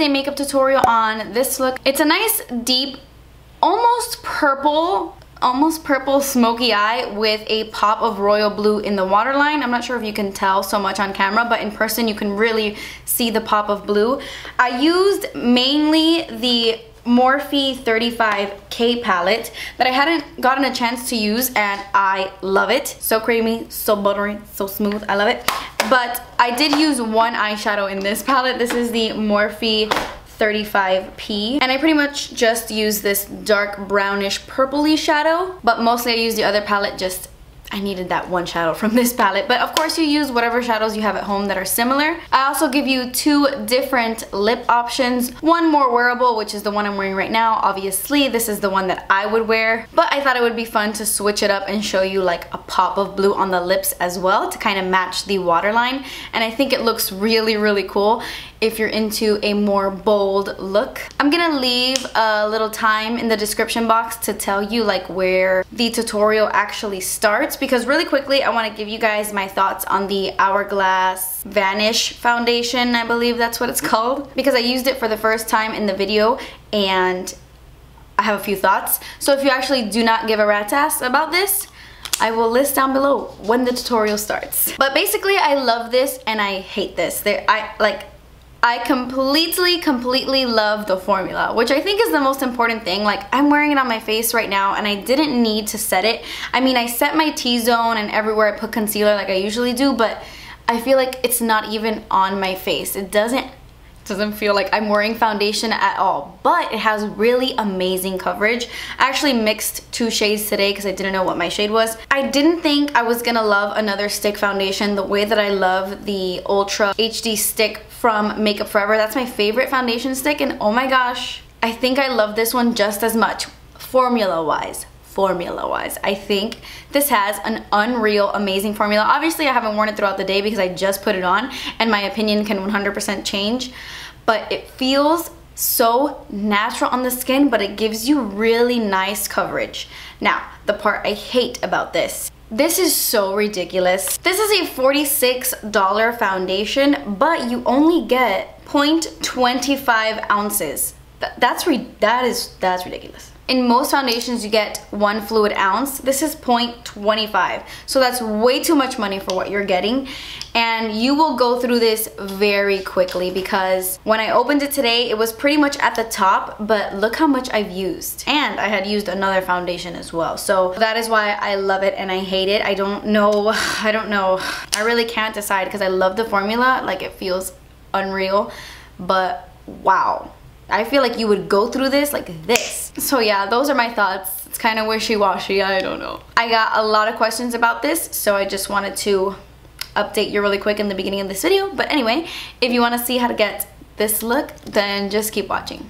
is a makeup tutorial on this look. It's a nice deep, almost purple smoky eye with a pop of royal blue in the waterline. I'm not sure if you can tell so much on camera, but in person you can really see the pop of blue. I used mainly the Morphe 35K palette that I hadn't gotten a chance to use, and I love it. So creamy, so buttery, so smooth. I love it. But I did use one eyeshadow in this palette. This is the Morphe 35P, and I pretty much just use this dark brownish purpley shadow, but mostly I use the other palette. Just I needed that one shadow from this palette, but of course you use whatever shadows you have at home that are similar. I also give you two different lip options, one more wearable, which is the one I'm wearing right now. Obviously this is the one that I would wear, but I thought it would be fun to switch it up and show you like a pop of blue on the lips as well to kind of match the waterline, and I think it looks really cool if you're into a more bold look. I'm gonna leave a little time in the description box to tell you like where the tutorial actually starts, because really quickly I want to give you guys my thoughts on the Hourglass Vanish Foundation, I believe that's what it's called, because I used it for the first time in the video and I have a few thoughts. So if you actually do not give a rat's ass about this, I will list down below when the tutorial starts. But basically I love this and I hate this. I completely love the formula, which I think is the most important thing. Like, I'm wearing it on my face right now and I didn't need to set it. I mean, I set my T-zone and everywhere I put concealer like I usually do, but I feel like it's not even on my face. It doesn't feel like I'm wearing foundation at all, but it has really amazing coverage. I actually mixed two shades today because I didn't know what my shade was. I didn't think I was gonna love another stick foundation the way that I love the Ultra HD Stick from Makeup Forever. That's my favorite foundation stick, and oh my gosh, I think I love this one just as much. Formula-wise, I think this has an unreal amazing formula. Obviously I haven't worn it throughout the day because I just put it on and my opinion can 100% change, but it feels so natural on the skin, but it gives you really nice coverage. Now, the part I hate about this is so ridiculous. This is a $46 foundation, but you only get 0.25 ounces. That's ridiculous. In most foundations, you get 1 fluid ounce. This is 0.25, so that's way too much money for what you're getting, and you will go through this very quickly because when I opened it today, it was pretty much at the top, but look how much I've used, and I had used another foundation as well, so that is why I love it and I hate it. I don't know. I really can't decide because I love the formula. Like, it feels unreal, but wow. I feel like you would go through this like this. So yeah, those are my thoughts. It's kind of wishy-washy, I don't know. I got a lot of questions about this, so I just wanted to update you really quick in the beginning of this video. But anyway, if you want to see how to get this look, then just keep watching.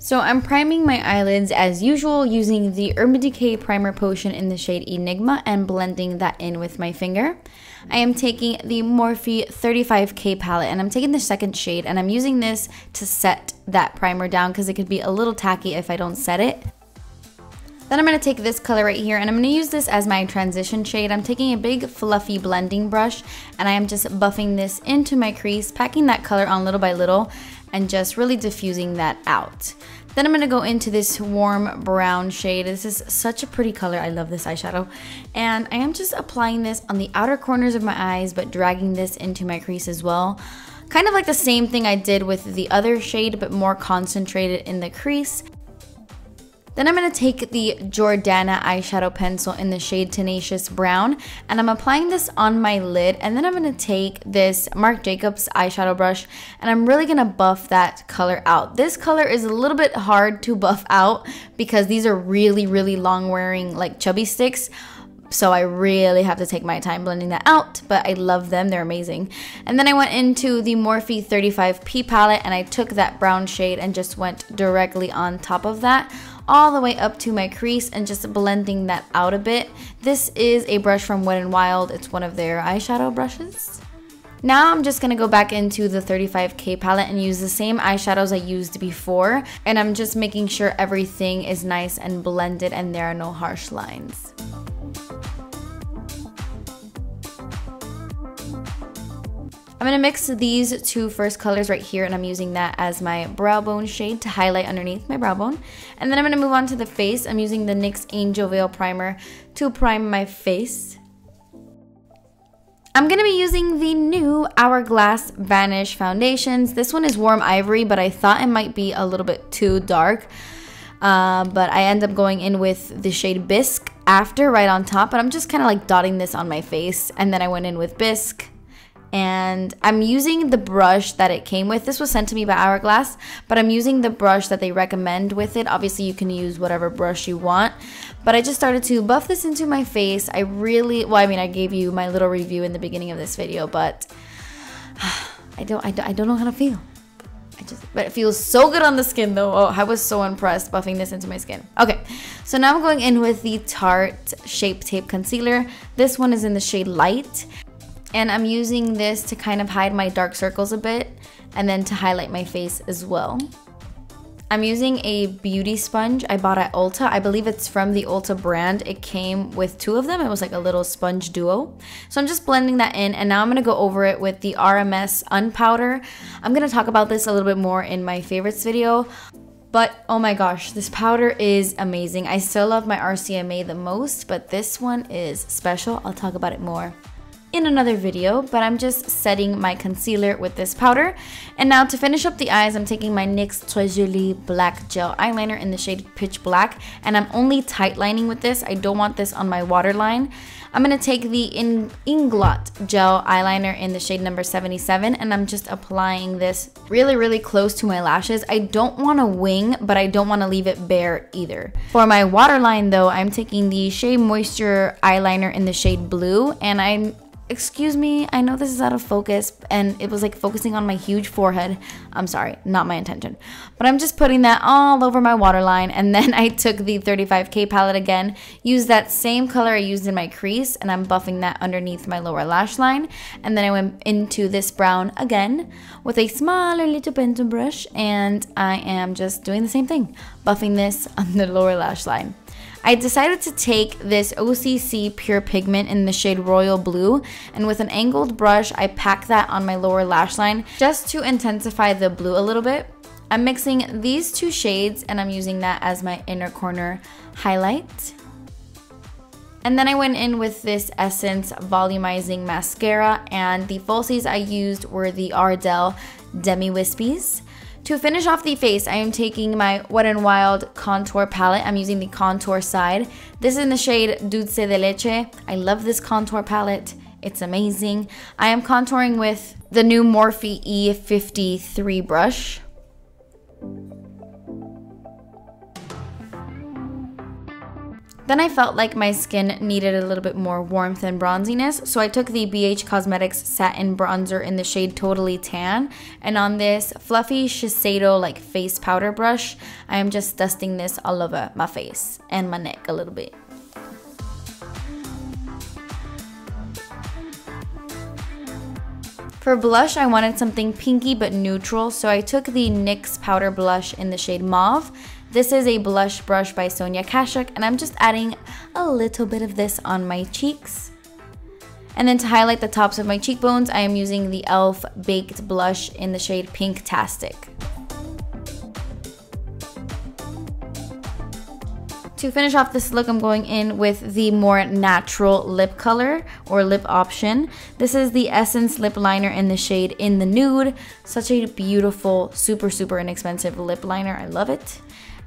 So I'm priming my eyelids as usual using the Urban Decay Primer Potion in the shade Enigma and blending that in with my finger. I am taking the Morphe 35K palette and I'm taking the second shade, and I'm using this to set that primer down because it could be a little tacky if I don't set it. Then I'm going to take this color right here and I'm going to use this as my transition shade. I'm taking a big fluffy blending brush and I am just buffing this into my crease, packing that color on little by little and just really diffusing that out. Then I'm going to go into this warm brown shade. This is such a pretty color. I love this eyeshadow. And I am just applying this on the outer corners of my eyes but dragging this into my crease as well. Kind of like the same thing I did with the other shade but more concentrated in the crease. Then I'm going to take the Jordana eyeshadow pencil in the shade Tenacious Brown and I'm applying this on my lid, and then I'm going to take this Marc Jacobs eyeshadow brush and I'm really going to buff that color out. This color is a little bit hard to buff out because these are really long wearing like chubby sticks. So I really have to take my time blending that out, but I love them, they're amazing. And then I went into the Morphe 35P palette and I took that brown shade and just went directly on top of that, all the way up to my crease and just blending that out a bit. This is a brush from Wet n Wild, it's one of their eyeshadow brushes. Now I'm just going to go back into the 35K palette and use the same eyeshadows I used before, and I'm just making sure everything is nice and blended and there are no harsh lines. I'm gonna mix these two first colors right here, and I'm using that as my brow bone shade to highlight underneath my brow bone. And then I'm gonna move on to the face. I'm using the NYX Angel Veil Primer to prime my face. I'm gonna be using the new Hourglass Vanish Foundations. This one is Warm Ivory, but I thought it might be a little bit too dark. But I end up going in with the shade Bisque after, right on top. But I'm just kind of like dotting this on my face. And then I went in with Bisque. And I'm using the brush that it came with. This was sent to me by Hourglass, but I'm using the brush that they recommend with it. Obviously, you can use whatever brush you want, but I just started to buff this into my face. I really, well, I mean, I gave you my little review in the beginning of this video, but I don't know how to feel. But it feels so good on the skin though. Oh, I was so impressed buffing this into my skin. Okay, so now I'm going in with the Tarte Shape Tape Concealer. This one is in the shade Light. And I'm using this to kind of hide my dark circles a bit and then to highlight my face as well. I'm using a beauty sponge I bought at Ulta. I believe it's from the Ulta brand. It came with two of them. It was like a little sponge duo. So I'm just blending that in, and now I'm gonna go over it with the RMS Unpowder. I'm gonna talk about this a little bit more in my favorites video. But oh my gosh, this powder is amazing. I still love my RCMA the most, but this one is special. I'll talk about it more in another video, but I'm just setting my concealer with this powder. And now to finish up the eyes, I'm taking my NYX Tres Jolie Black Gel Eyeliner in the shade Pitch Black, and I'm only tight lining with this. I don't want this on my waterline. I'm gonna take the Inglot Gel Eyeliner in the shade number 77, and I'm just applying this really, really close to my lashes. I don't wanna wing, but I don't wanna leave it bare either. For my waterline though, I'm taking the Shea Moisture Eyeliner in the shade Blue, and I'm excuse me, I know this is out of focus and it was like focusing on my huge forehead. I'm sorry, not my intention. But I'm just putting that all over my waterline, and then I took the 35K palette again, used that same color I used in my crease, and I'm buffing that underneath my lower lash line. And then I went into this brown again with a smaller little pencil brush, and I am just doing the same thing, buffing this on the lower lash line. I decided to take this OCC Pure Pigment in the shade Royal Blue, and with an angled brush, I pack that on my lower lash line just to intensify the blue a little bit. I'm mixing these two shades, and I'm using that as my inner corner highlight. And then I went in with this Essence Volumizing Mascara, and the falsies I used were the Ardell Demi Wispies. To finish off the face, I am taking my Wet n Wild Contour Palette. I'm using the contour side. This is in the shade Dulce de Leche. I love this contour palette. It's amazing. I am contouring with the new Morphe E53 brush. Then I felt like my skin needed a little bit more warmth and bronziness, so I took the BH Cosmetics Satin Bronzer in the shade Totally Tan, and on this fluffy Shiseido like face powder brush, I am just dusting this all over my face and my neck a little bit. For blush, I wanted something pinky but neutral, so I took the NYX Powder Blush in the shade Mauve. This is a blush brush by Sonia Kashuk, and I'm just adding a little bit of this on my cheeks. And then to highlight the tops of my cheekbones, I am using the e.l.f. Baked Blush in the shade Pinktastic. To finish off this look, I'm going in with the more natural lip color or lip option. This is the Essence Lip Liner in the shade In the Nude. Such a beautiful, super, super inexpensive lip liner. I love it.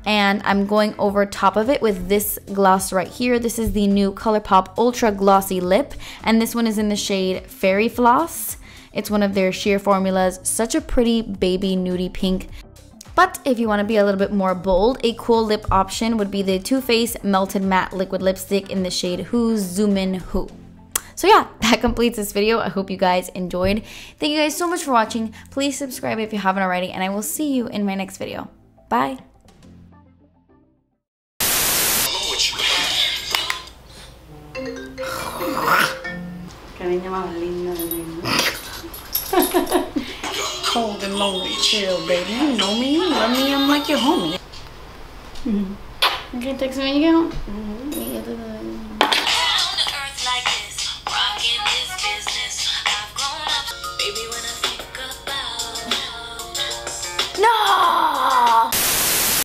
And I'm going over top of it with this gloss right here. This is the new ColourPop Ultra Glossy Lip, and this one is in the shade Fairy Floss. It's one of their sheer formulas. Such a pretty baby nudie pink. But if you want to be a little bit more bold, a cool lip option would be the Too Faced Melted Matte Liquid Lipstick in the shade Who's Zoomin' Who. So yeah, that completes this video. I hope you guys enjoyed. Thank you guys so much for watching. Please subscribe if you haven't already, and I will see you in my next video. Bye! Cold and lonely, chill, baby. You know me, you love me, I'm like your homie. Mm-hmm. Okay, text me when you get home. Mm-hmm.